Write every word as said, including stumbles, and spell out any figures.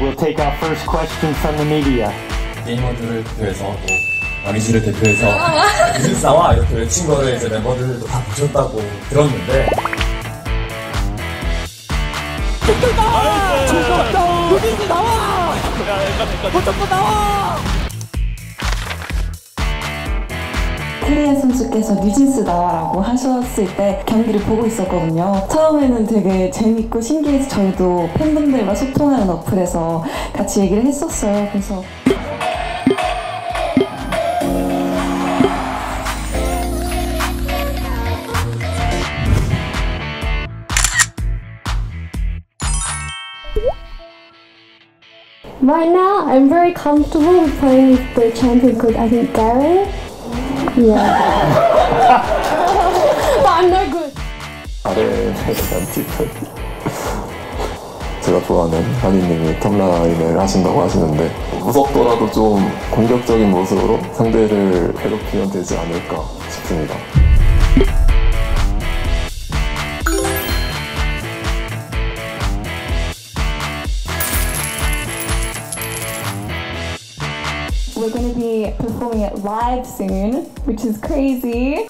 we'll take our first question from the media. 게이머들을 대표해서 또 왕이지를 대표해서 이진사와 이렇게 외친 거를 이제 멤버들도 다 보셨다고 들었는데. 죽었다! 누구인지 나와! 무조건 나와! 테레아 선수께서 뉴진스 나와라고 하셨을 때 경기를 보고 있었거든요. 처음에는 되게 재밌고 신기해서 저희도 팬분들과 소통하는 어플에서 같이 얘기를 했었어요. 그래서 Right now, I'm very comfortable with playing with the champion because I think Garen. Yeah. But I'm not good. 아래 해당 팀은 제가 좋아하는 한이님이 텀라인을 하신다고 하시는데 무섭더라도 좀 공격적인 모습으로 상대를 괴롭히면 되지 않을까 싶습니다. We're going to be performing it live soon, which is crazy.